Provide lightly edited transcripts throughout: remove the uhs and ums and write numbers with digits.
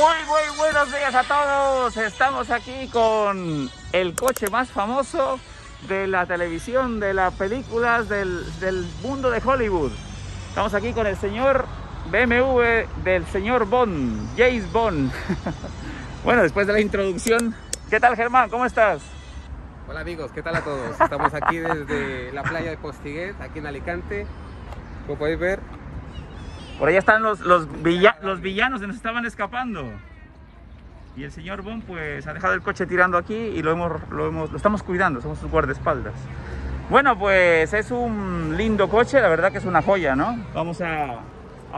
Muy buenos días a todos. Estamos aquí con el coche más famoso de la televisión, de las películas, del mundo de Hollywood. Estamos aquí con el señor BMW del señor Bond, James Bond. Bueno, después de la introducción, ¿qué tal, Germán? ¿Cómo estás? Hola amigos, ¿qué tal a todos? Estamos aquí desde la playa de Postiguet, aquí en Alicante. Como podéis ver, por allá están los villanos que nos estaban escapando. Y el señor Bond pues ha dejado el coche tirando aquí y lo estamos cuidando, somos sus guardaespaldas. Bueno, pues es un lindo coche, la verdad que es una joya, ¿no? Vamos a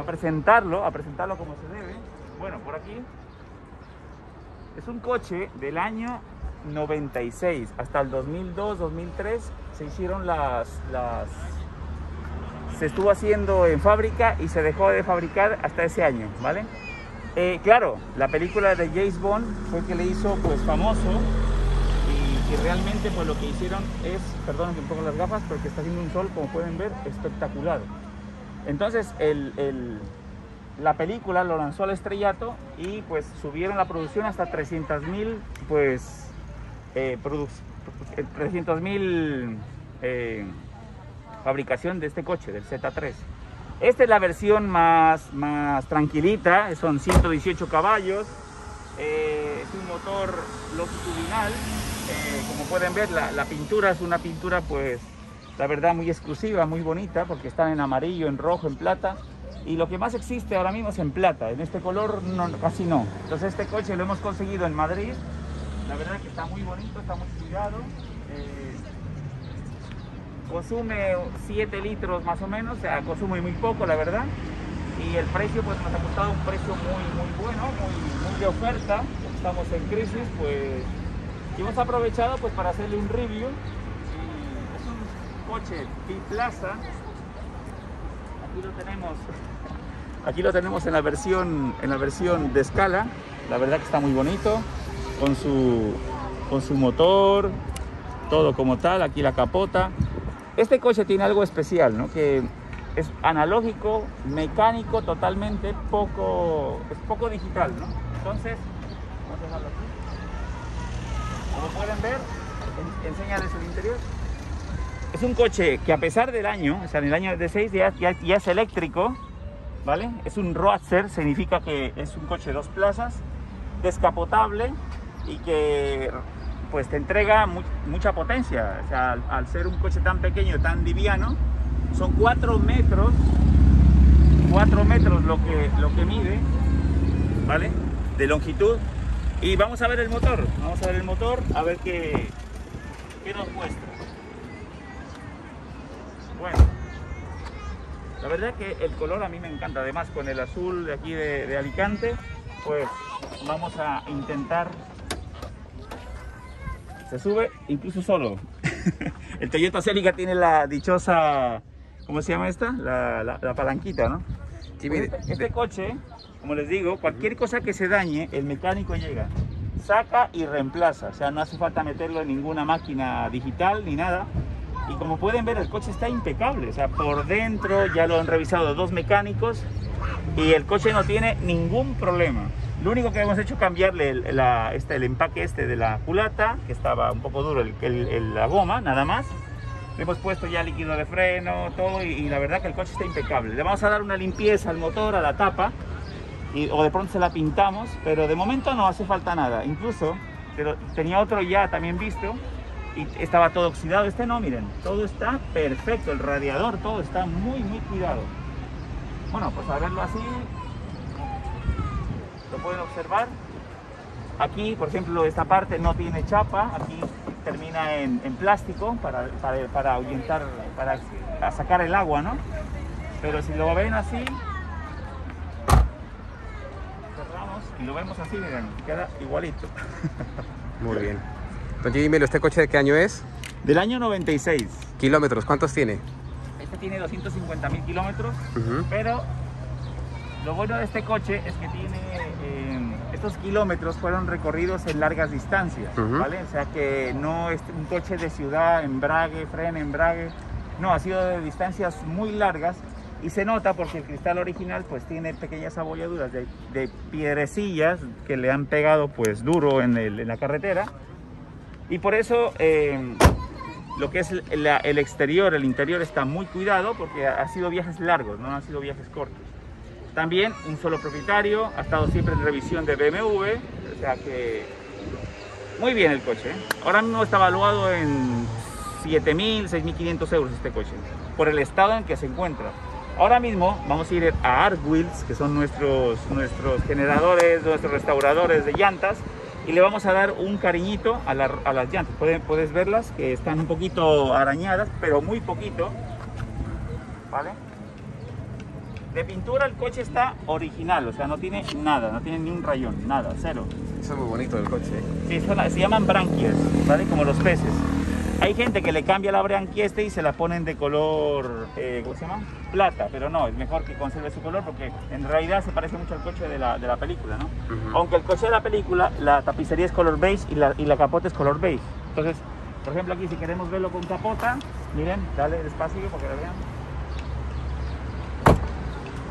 presentarlo como se debe. Bueno, por aquí es un coche del año 96 hasta el 2002, 2003 se hicieron se estuvo haciendo en fábrica y se dejó de fabricar hasta ese año, ¿vale? Claro, la película de James Bond fue que le hizo pues famoso y realmente pues lo que hicieron es, perdón que me pongo las gafas porque está haciendo un sol, como pueden ver, espectacular. Entonces la película lo lanzó al estrellato y pues subieron la producción hasta 300.000 pues 300.000 fabricación de este coche, del Z3. Esta es la versión más tranquilita, son 118 caballos, es un motor longitudinal, como pueden ver la pintura es una pintura pues la verdad muy exclusiva, muy bonita, porque están en amarillo, en rojo, en plata, y lo que más existe ahora mismo es en plata, en este color no, casi no. Entonces este coche lo hemos conseguido en Madrid, la verdad es que está muy bonito, está muy cuidado. Consume 7 litros más o menos, o sea, consume muy poco la verdad, y el precio pues nos ha costado un precio muy bueno, muy de oferta, estamos en crisis pues, y hemos aprovechado pues para hacerle un review. Es un coche biplaza, aquí lo tenemos en la versión de escala, la verdad que está muy bonito, con su motor, todo como tal, aquí la capota. Este coche tiene algo especial, ¿no? Que es analógico, mecánico totalmente, es poco digital, ¿no? Entonces, vamos a dejarlo aquí. Como pueden ver, enséñales el interior. Es un coche que a pesar del año, o sea, en el año de 6 ya es eléctrico, ¿vale? Es un roadster, significa que es un coche de 2 plazas, descapotable y que pues te entrega mucha potencia, o sea, al ser un coche tan pequeño, tan liviano, son 4 metros lo que mide, ¿vale? De longitud. Y vamos a ver el motor, a ver qué nos muestra. Bueno, la verdad que el color a mí me encanta, además con el azul de aquí de Alicante, pues vamos a intentar. Se sube incluso solo. El Toyota Celica tiene la dichosa, ¿cómo se llama esta? La palanquita, ¿no? Sí, mire, este coche, como les digo, cualquier cosa que se dañe, el mecánico llega, saca y reemplaza. O sea, no hace falta meterlo en ninguna máquina digital ni nada. Y como pueden ver, el coche está impecable. O sea, por dentro ya lo han revisado 2 mecánicos y el coche no tiene ningún problema. Lo único que hemos hecho es cambiarle el empaque de la culata, que estaba un poco duro la goma, nada más. Le hemos puesto ya líquido de freno, todo, y la verdad que el coche está impecable. Le vamos a dar una limpieza al motor, a la tapa, o de pronto se la pintamos, pero de momento no hace falta nada. Incluso, pero tenía otro ya también visto, y estaba todo oxidado. Este no, miren, todo está perfecto, el radiador, todo está muy cuidado. Bueno, pues a verlo así. Lo pueden observar, aquí por ejemplo esta parte no tiene chapa, aquí termina en plástico para ahuyentar, para sacar el agua, ¿no? Pero si lo ven así, cerramos y lo vemos así, miren, queda igualito. Muy bien. Entonces dímelo, ¿este coche de qué año es? Del año 96. ¿Kilómetros? ¿Cuántos tiene? Este tiene 250.000 kilómetros, pero lo bueno de este coche es que tiene estos kilómetros fueron recorridos en largas distancias, ¿vale? O sea que no es un coche de ciudad, embrague, freno, embrague, no, ha sido de distancias muy largas y se nota porque el cristal original pues tiene pequeñas abolladuras de piedrecillas que le han pegado pues duro en la carretera, y por eso lo que es el exterior, el interior está muy cuidado porque ha sido viajes largos, no han sido viajes cortos. También un solo propietario, ha estado siempre en revisión de BMW, o sea que muy bien el coche. Ahora mismo está valuado en 7.000, 6.500 euros este coche, por el estado en que se encuentra. Ahora mismo vamos a ir a Artwheels, que son nuestros generadores, nuestros restauradores de llantas, y le vamos a dar un cariñito a las llantas. Puedes verlas que están un poquito arañadas, pero muy poquito, ¿vale? De pintura el coche está original, o sea, no tiene nada, no tiene ni un rayón, nada, cero. Eso es muy bonito el coche. Sí, se llaman branquias, ¿vale? Como los peces. Hay gente que le cambia la branquia y se la ponen de color, ¿cómo se llama? Plata, pero no, es mejor que conserve su color porque en realidad se parece mucho al coche de la película, ¿no? Uh-huh. Aunque el coche de la película, la tapicería es color beige y la capota es color beige. Entonces, por ejemplo aquí si queremos verlo con capota, miren, dale despacio porque lo vean.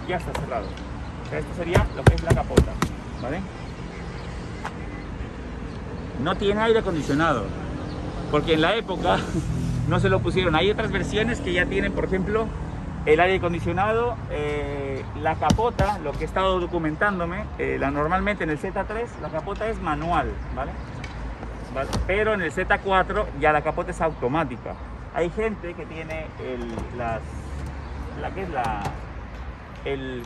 Ya está cerrado. Esto sería lo que es la capota, ¿vale? No tiene aire acondicionado. Porque en la época no se lo pusieron. Hay otras versiones que ya tienen, por ejemplo, el aire acondicionado, la capota, lo que he estado documentándome, normalmente en el Z3 la capota es manual, ¿vale? ¿Vale? Pero en el Z4 ya la capota es automática. Hay gente que tiene el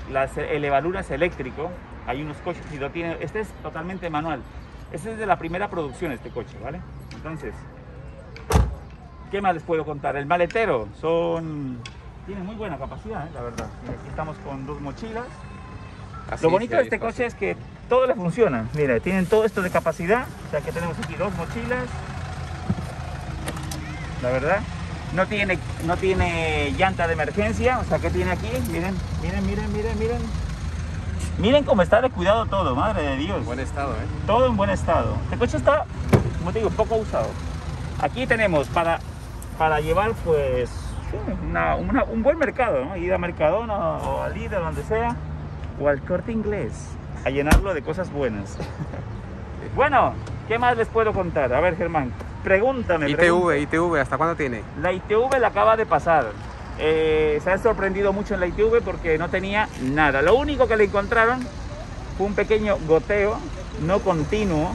levaluras eléctrico, hay unos coches que lo tienen, este es totalmente manual. Este es de la primera producción, este coche, ¿vale? Entonces, ¿qué más les puedo contar? El maletero tiene muy buena capacidad, la verdad. Aquí estamos con dos mochilas. Así lo bonito de este coche es que todo le funciona. Mira, tienen todo esto de capacidad. O sea que tenemos aquí dos mochilas. La verdad, no tiene llanta de emergencia. O sea que tiene aquí, miren. Miren cómo está de cuidado todo, madre de Dios. En buen estado, ¿eh? Todo en buen estado. Este coche está, como te digo, poco usado. Aquí tenemos para llevar pues un buen mercado, ¿no? Ir a Mercadona o a Lidl, donde sea, o al Corte Inglés, a llenarlo de cosas buenas. Bueno, ¿qué más les puedo contar? A ver, Germán, pregúntame. ITV, ¿hasta cuándo tiene? La ITV la acaba de pasar. Se ha sorprendido mucho en la ITV porque no tenía nada. Lo único que le encontraron fue un pequeño goteo no continuo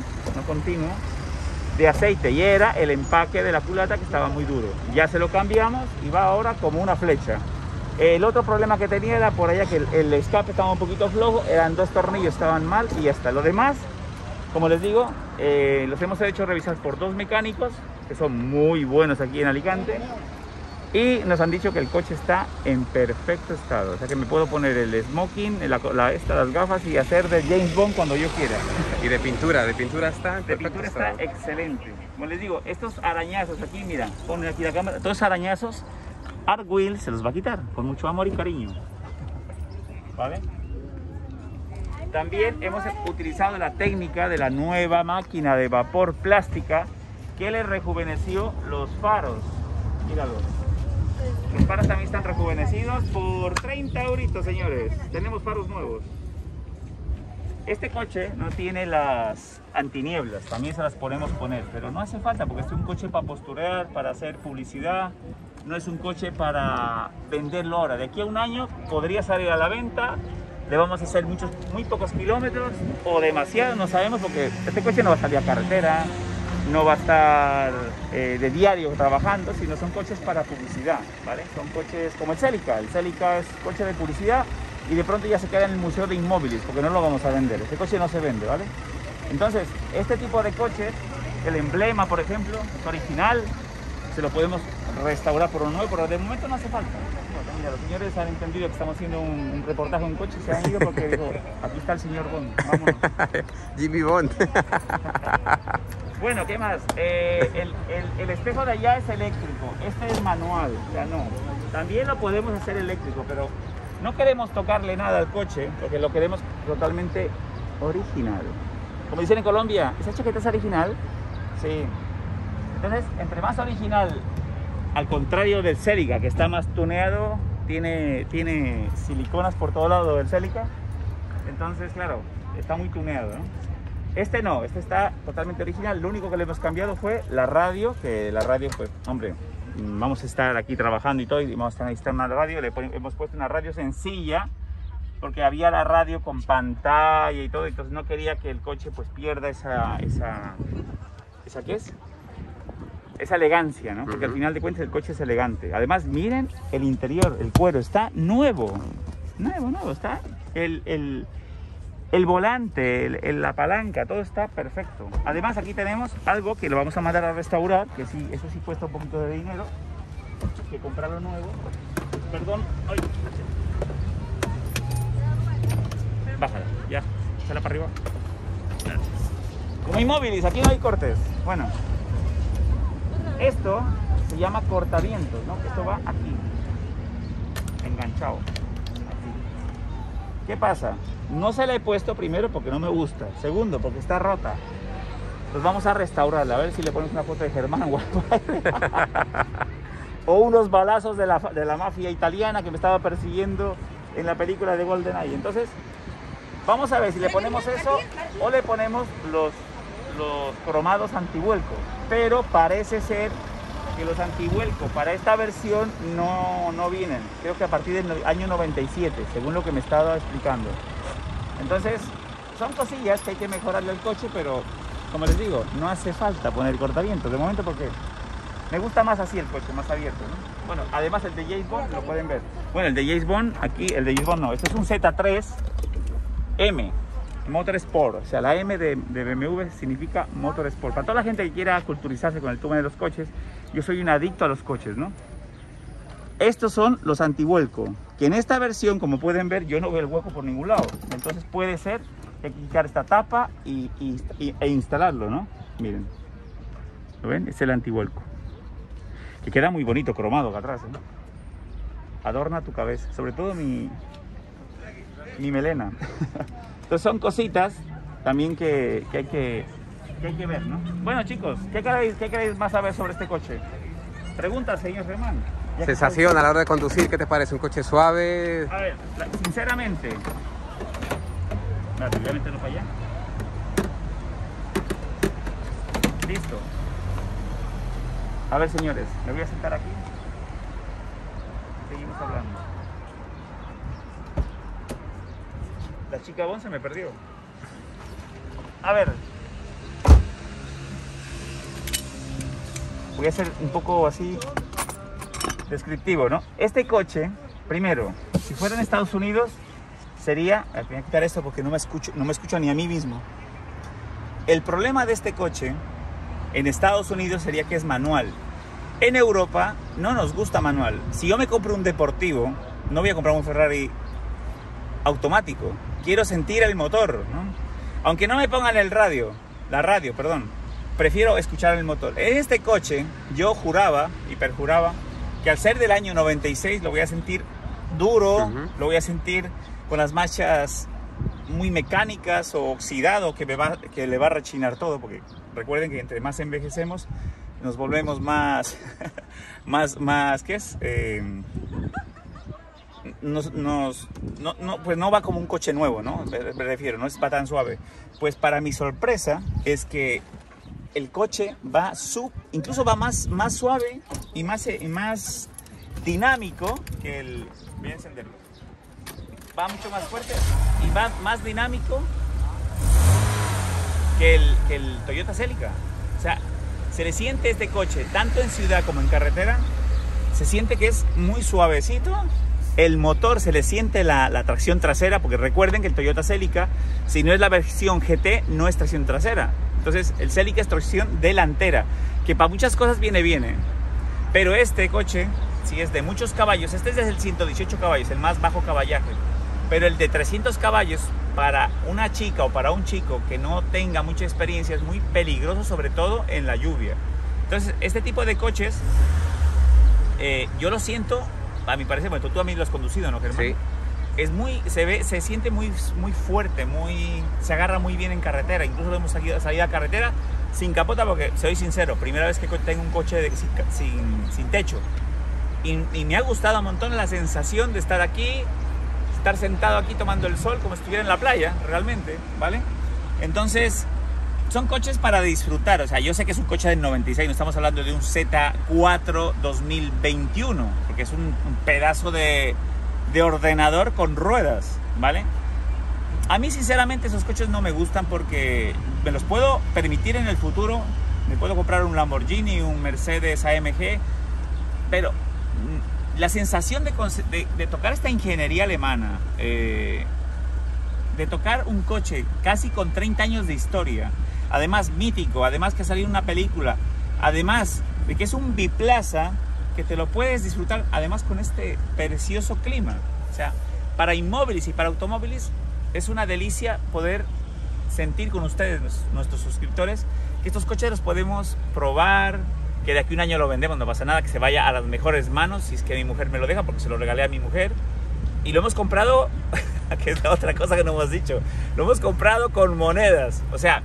de aceite, y era el empaque de la culata que estaba muy duro. Ya se lo cambiamos y va ahora como una flecha. El otro problema que tenía era por allá que el escape estaba un poquito flojo, eran dos tornillos, estaban mal y ya está. Lo demás, como les digo, los hemos hecho revisar por dos mecánicos que son muy buenos aquí en Alicante y nos han dicho que el coche está en perfecto estado. O sea que me puedo poner el smoking, las gafas y hacer de James Bond cuando yo quiera. Y de pintura está en perfecto estado. Está excelente. Como les digo, estos arañazos aquí, mira, ponen aquí la cámara, todos arañazos, Artwheels se los va a quitar con mucho amor y cariño. ¿Vale? También hemos utilizado la técnica de la nueva máquina de vapor plástica que le rejuveneció los faros. Míralos. Los faros también están rejuvenecidos por 30 euritos, señores. Tenemos faros nuevos. Este coche no tiene las antinieblas, también se las podemos poner, pero no hace falta porque es un coche para posturear, para hacer publicidad. No es un coche para venderlo ahora. De aquí a un año podría salir a la venta. Le vamos a hacer muy pocos kilómetros o demasiado, no sabemos, porque este coche no va a salir a carretera, no va a estar de diario trabajando, sino son coches para publicidad, ¿vale? Son coches como el Celica. El Celica es coche de publicidad y de pronto ya se queda en el Museo de Inmobilix porque no lo vamos a vender. Este coche no se vende, ¿vale? Entonces, este tipo de coches, el emblema, por ejemplo, es original, se lo podemos restaurar por un nuevo, pero de momento no hace falta. Mira, los señores han entendido que estamos haciendo un reportaje de un coche y se han ido porque dijo, aquí está el señor Bond, vámonos. Jimmy Bond. Bueno, ¿qué más? El espejo de allá es eléctrico, este es manual, o sea, no. También lo podemos hacer eléctrico, pero no queremos tocarle nada al coche, porque lo queremos totalmente original. Como dicen en Colombia, ¿esa chaqueta es original? Sí. Entonces, entre más original, al contrario del Celica, que está más tuneado, tiene siliconas por todo lado del Celica, entonces claro, está muy tuneado, ¿no? Este no, este está totalmente original. Lo único que le hemos cambiado fue la radio, que la radio, pues, hombre, vamos a estar aquí trabajando y todo, y vamos a necesitar una radio. Hemos puesto una radio sencilla, porque había la radio con pantalla y todo, entonces no quería que el coche pues pierda ¿esa qué es? Esa elegancia, ¿no? Porque al final de cuentas el coche es elegante. Además, miren el interior, el cuero, está nuevo. Nuevo, nuevo, está el volante, la palanca, todo está perfecto. Además, aquí tenemos algo que lo vamos a mandar a restaurar, que sí, eso sí cuesta un poquito de dinero, que comprarlo nuevo. Perdón, ay. Bájala, ya, échala para arriba. Como Inmobilix, aquí no hay cortes. Bueno, esto se llama cortavientos, ¿no? Esto va aquí, enganchado. Aquí. ¿Qué pasa? No se la he puesto primero porque no me gusta. Segundo, porque está rota. Entonces vamos a restaurarla, a ver si le ponemos una foto de Germán o algo. O unos balazos de la mafia italiana que me estaba persiguiendo en la película de Goldeneye. Entonces, vamos a ver si le ponemos eso o le ponemos los cromados antivuelco. Pero parece ser que los antivuelco para esta versión no vienen. Creo que a partir del año 97, según lo que me estaba explicando. Entonces, son cosillas que hay que mejorarle al coche, pero como les digo, no hace falta poner cortavientos de momento porque me gusta más así el coche, más abierto, ¿no? Bueno, además el de James Bond lo pueden ver. Bueno, el de James Bond, aquí, el de James Bond no. Este es un Z3. M, Motorsport, o sea, la M de BMW significa Motorsport. Para toda la gente que quiera culturizarse con el tema de los coches, yo soy un adicto a los coches, ¿no? Estos son los antivuelco, que en esta versión, como pueden ver, yo no veo el hueco por ningún lado. Entonces puede ser que hay que quitar esta tapa e instalarlo, ¿no? Miren, ¿lo ven? Es el antivuelco, que queda muy bonito, cromado acá atrás, ¿eh? Adorna tu cabeza, sobre todo mi melena. Entonces son cositas también que hay que ver, ¿no? Bueno, chicos, ¿qué queréis más saber sobre este coche? Pregunta, señor Germán. Sensación a la hora de conducir, ¿qué te parece? ¿Un coche suave? A ver, sinceramente. Mira, te voy a meterlo para allá. Listo. A ver, señores, me voy a sentar aquí. Seguimos hablando. La chica Bon se me perdió. A ver. Voy a ser un poco así descriptivo, ¿no? Este coche, primero, si fuera en Estados Unidos, sería... Voy a quitar esto porque no me escucho ni a mí mismo. El problema de este coche en Estados Unidos sería que es manual. En Europa no nos gusta manual. Si yo me compro un deportivo, no voy a comprar un Ferrari automático. Quiero sentir el motor, ¿no? Aunque no me pongan la radio, perdón. Prefiero escuchar el motor. En este coche yo juraba y perjuraba que al ser del año 96 lo voy a sentir duro, lo voy a sentir con las marchas muy mecánicas o oxidado, que le va a rechinar todo, porque recuerden que entre más envejecemos nos volvemos más, más, ¿qué es? Pues no va como un coche nuevo, ¿no? Me refiero, no va tan suave. Pues para mi sorpresa es que el coche va incluso va más suave y más dinámico que el... Voy a encenderlo. Va mucho más fuerte y va más dinámico que el Toyota Celica. O sea, se le siente este coche, tanto en ciudad como en carretera, se siente que es muy suavecito. El motor se le siente la tracción trasera, porque recuerden que el Toyota Celica, si no es la versión GT, no es tracción trasera. Entonces el Celica es tracción delantera, que para muchas cosas viene. Pero este coche, si es de muchos caballos, este es el 118 caballos, el más bajo caballaje. Pero el de 300 caballos, para una chica o para un chico que no tenga mucha experiencia, es muy peligroso, sobre todo en la lluvia. Entonces este tipo de coches, yo lo siento... A mi parecer, bueno, tú a mí lo has conducido, ¿no, Germán? Sí. Es muy, se siente muy fuerte, se agarra muy bien en carretera. Incluso lo hemos salido a carretera sin capota porque, soy sincero, primera vez que tengo un coche sin techo. y me ha gustado un montón la sensación de estar aquí, estar sentado aquí tomando el sol como si estuviera en la playa, realmente, ¿vale? Entonces, son coches para disfrutar. O sea, yo sé que es un coche del 96, no estamos hablando de un Z4 2021, porque es un pedazo de ordenador con ruedas, ¿vale? A mí, sinceramente, esos coches no me gustan porque me los puedo permitir en el futuro. Me puedo comprar un Lamborghini, un Mercedes AMG, pero la sensación de tocar esta ingeniería alemana, de tocar un coche casi con 30 años de historia, además mítico, además que ha salido una película, además de que es un biplaza que te lo puedes disfrutar, además con este precioso clima. O sea, para Inmobilix y para Automóvilis es una delicia poder sentir con ustedes, nuestros suscriptores, que estos coches los podemos probar, que de aquí a un año lo vendemos, no pasa nada, que se vaya a las mejores manos, si es que mi mujer me lo deja, porque se lo regalé a mi mujer. Y lo hemos comprado, que es la otra cosa que no hemos dicho, lo hemos comprado con monedas. O sea,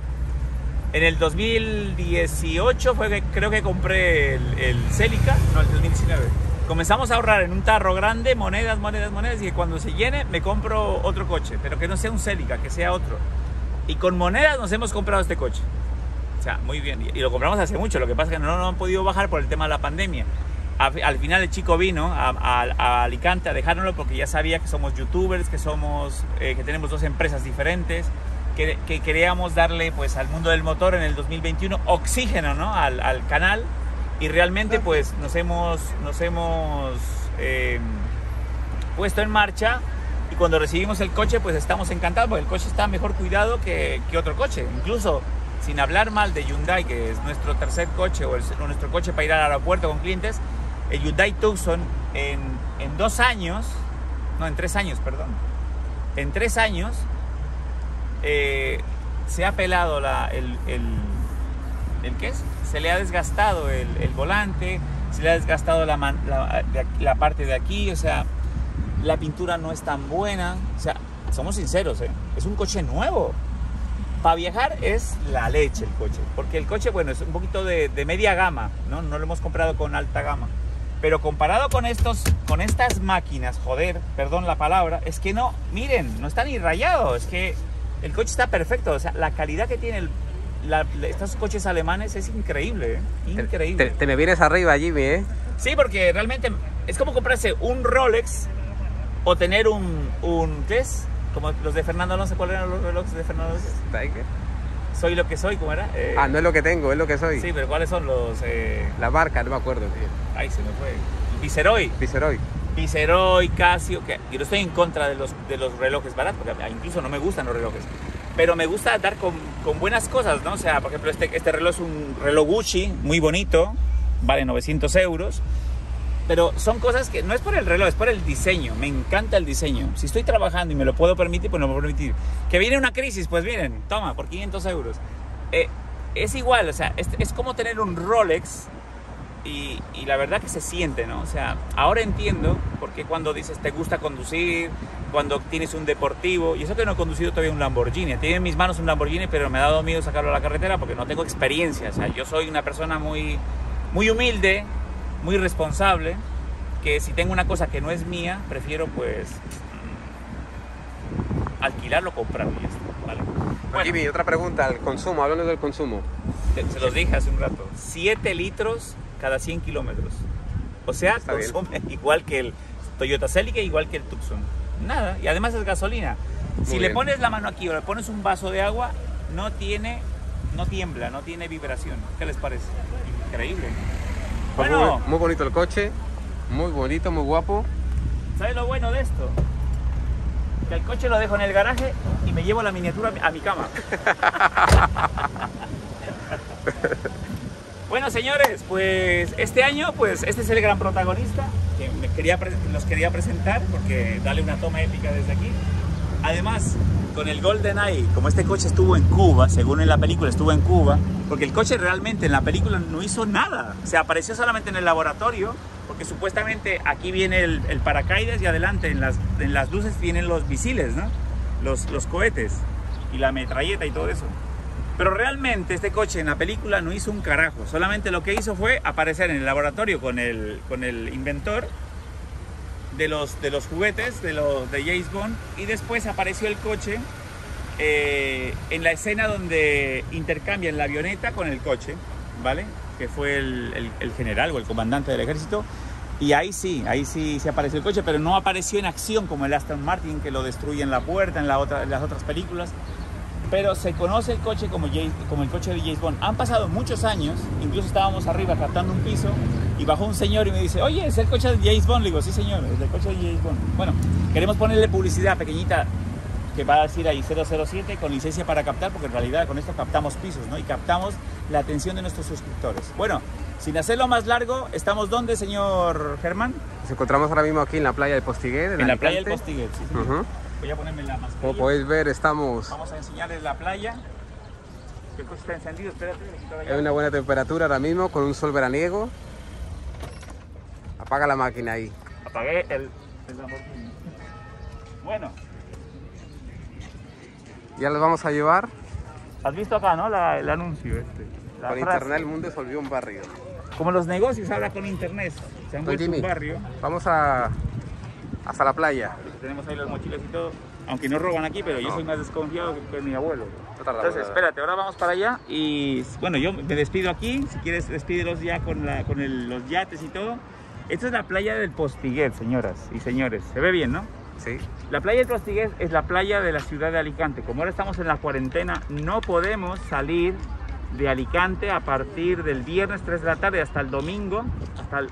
en el 2018 fue que creo que compré el Celica, no, el 2019. Comenzamos a ahorrar en un tarro grande monedas, monedas, monedas, y que cuando se llene me compro otro coche, pero que no sea un Celica, que sea otro. Y con monedas nos hemos comprado este coche. O sea, muy bien. Y lo compramos hace mucho. Lo que pasa es que no han podido bajar por el tema de la pandemia. Al final el chico vino a Alicante a dejárnoslo porque ya sabía que somos youtubers, que somos, que tenemos dos empresas diferentes, que queríamos darle, pues, al mundo del motor en el 2021 oxígeno, ¿no? Al canal. Y realmente, pues, nos hemos puesto en marcha. Y cuando recibimos el coche, pues estamos encantados porque el coche está mejor cuidado que otro coche. Incluso, sin hablar mal de Hyundai, que es nuestro tercer coche o nuestro coche para ir al aeropuerto con clientes, el Hyundai Tucson en tres años se ha pelado el ¿qué es? Se le ha desgastado el volante, se le ha desgastado la parte de aquí, o sea, la pintura no es tan buena. O sea, somos sinceros, es un coche nuevo. Para viajar es la leche el coche, porque el coche, bueno, es un poquito de media gama, ¿no? No lo hemos comprado con alta gama, pero comparado con estas máquinas, joder, perdón la palabra, es que no, miren, no está ni rayado, es que el coche está perfecto. O sea, la calidad que tiene estos coches alemanes es increíble, increíble. Te me vienes arriba, Jimmy, ¿eh? Sí, porque realmente es como comprarse un Rolex o tener un ¿qué es? Como los de Fernando Alonso. ¿Cuáles eran los relojes de Fernando Alonso? Soy lo que soy, ¿cómo era? No es lo que tengo, es lo que soy. Sí, pero ¿cuáles son los...? La marca, no me acuerdo. Ay, se me fue. Viceroy, Casio, okay. Yo no estoy en contra de los relojes baratos, porque incluso no me gustan los relojes. Pero me gusta dar con buenas cosas, ¿no? O sea, por ejemplo, este reloj es un reloj Gucci, muy bonito, vale 900 euros. Pero son cosas que no es por el reloj, es por el diseño. Me encanta el diseño. Si estoy trabajando y me lo puedo permitir, pues no me lo puedo permitir. Que viene una crisis, pues miren, toma, por 500 euros. Es igual, o sea, es como tener un Rolex y la verdad que se siente, ¿no? O sea, ahora entiendo por qué cuando dices te gusta conducir, cuando tienes un deportivo. Y eso que no he conducido todavía un Lamborghini. Tiene en mis manos un Lamborghini, pero me ha dado miedo sacarlo a la carretera porque no tengo experiencia. O sea, yo soy una persona muy, muy humilde, muy responsable, que si tengo una cosa que no es mía, prefiero, pues, alquilarlo o comprarlo. ¿Vale? Bueno, Jimmy, otra pregunta, el consumo, hablando del consumo. Se los dije hace un rato, 7 litros cada 100 kilómetros. O sea, está consume bien. Igual que el Toyota Celica, igual que el Tucson. Nada, y además es gasolina. Muy si bien. Le pones la mano aquí o le pones un vaso de agua, no tiembla, no tiene vibración. ¿Qué les parece? Increíble. Bueno, muy bonito el coche, muy bonito, muy guapo. ¿Sabes lo bueno de esto? Que el coche lo dejo en el garaje y me llevo la miniatura a mi cama. Bueno, señores, pues este año, pues este es el gran protagonista que los quería presentar, porque dale una toma épica desde aquí. Además, con el Goldeneye, como este coche estuvo en Cuba, según en la película estuvo en Cuba, porque el coche realmente en la película no hizo nada, o sea, apareció solamente en el laboratorio, porque supuestamente aquí viene el paracaídas y adelante en las luces vienen los misiles, ¿no? Los cohetes y la metralleta y todo eso. Pero realmente este coche en la película no hizo un carajo, solamente lo que hizo fue aparecer en el laboratorio con el inventor de los juguetes de James Bond, y después apareció el coche en la escena donde intercambian la avioneta con el coche, ¿vale? Que fue el general o el comandante del ejército, y ahí sí se apareció el coche, pero no apareció en acción como el Aston Martin, que lo destruye en la puerta en las otras películas. Pero se conoce el coche como el coche de James Bond. Han pasado muchos años, incluso estábamos arriba captando un piso y bajó un señor y me dice: oye, ¿es el coche de James Bond? Le digo: sí señor, es el coche de James Bond. Bueno, queremos ponerle publicidad pequeñita que va a decir ahí 007 con licencia para captar, porque en realidad con esto captamos pisos, ¿no? Y captamos la atención de nuestros suscriptores. Bueno, sin hacerlo más largo, ¿estamos dónde, señor Germán? Nos encontramos ahora mismo aquí en la playa del Postiguet. En la playa del Postiguet, sí señor. Voy a ponerme la mascarilla. Como podéis ver, estamos... Vamos a enseñarles la playa. El coche está encendido, espérate. Hay una buena temperatura ahora mismo, con un sol veraniego. Apaga la máquina ahí. Apagué el Lamborghini. Bueno. Ya los vamos a llevar. Has visto acá, ¿no? El anuncio este. Con internet el mundo se volvió un barrio. Como los negocios ahora con internet se han vuelto un barrio. Vamos a... hasta la playa. Tenemos ahí los mochilas y todo, aunque no roban aquí, pero yo soy más desconfiado que mi abuelo. Entonces, espérate, ahora vamos para allá y bueno, yo me despido aquí. Si quieres, despídelos ya con los yates y todo. Esta es la playa del Postiguet, señoras y señores. Se ve bien, ¿no? Sí. La playa del Postiguet es la playa de la ciudad de Alicante. Como ahora estamos en la cuarentena, no podemos salir de Alicante a partir del viernes 3 de la tarde hasta el domingo,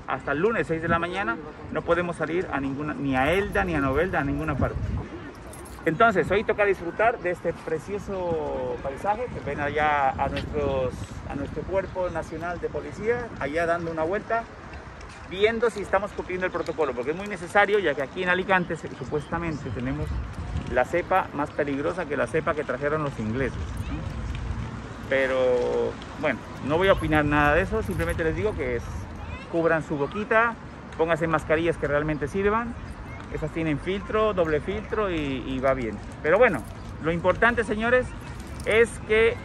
hasta el lunes 6 de la mañana, no podemos salir a ninguna, ni a Elda, ni a Novelda, a ninguna parte. Entonces, hoy toca disfrutar de este precioso paisaje que ven allá a nuestro cuerpo nacional de policía, allá dando una vuelta, viendo si estamos cumpliendo el protocolo, porque es muy necesario, ya que aquí en Alicante supuestamente tenemos la cepa más peligrosa que la cepa que trajeron los ingleses, ¿no? Pero bueno, no voy a opinar nada de eso, simplemente les digo que cubran su boquita, pónganse mascarillas que realmente sirvan, esas tienen filtro, doble filtro y va bien. Pero bueno, lo importante, señores, es que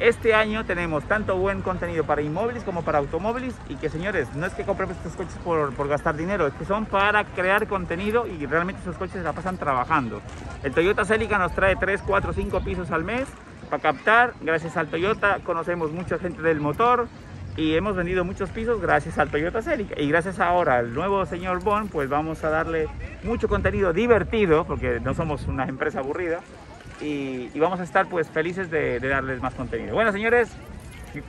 este año tenemos tanto buen contenido para Inmobilix como para Automóvilis, y que, señores, no es que compremos estos coches por gastar dinero, es que son para crear contenido y realmente esos coches se la pasan trabajando. El Toyota Celica nos trae 3, 4, 5 pisos al mes para captar. Gracias al Toyota conocemos mucha gente del motor y hemos vendido muchos pisos gracias al Toyota Celica, y gracias ahora al nuevo señor Bond, pues vamos a darle mucho contenido divertido, porque no somos una empresa aburrida, y vamos a estar pues felices de darles más contenido. Bueno, señores,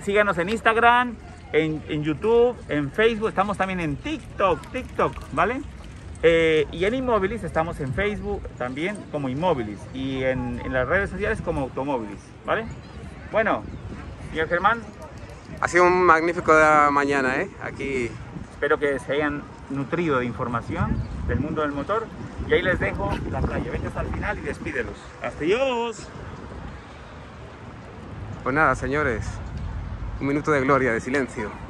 síganos en Instagram, en YouTube, en Facebook, estamos también en TikTok, ¿vale? Y en Inmobilix estamos en Facebook también como Inmobilix, y en las redes sociales como Automóvilis, ¿vale? Bueno, señor Germán, ha sido un magnífico día mañana, aquí. Espero que se hayan nutrido de información del mundo del motor, y ahí les dejo la playa. Vete hasta el final y despídelos. ¡Adiós! Pues nada, señores, un minuto de gloria, de silencio.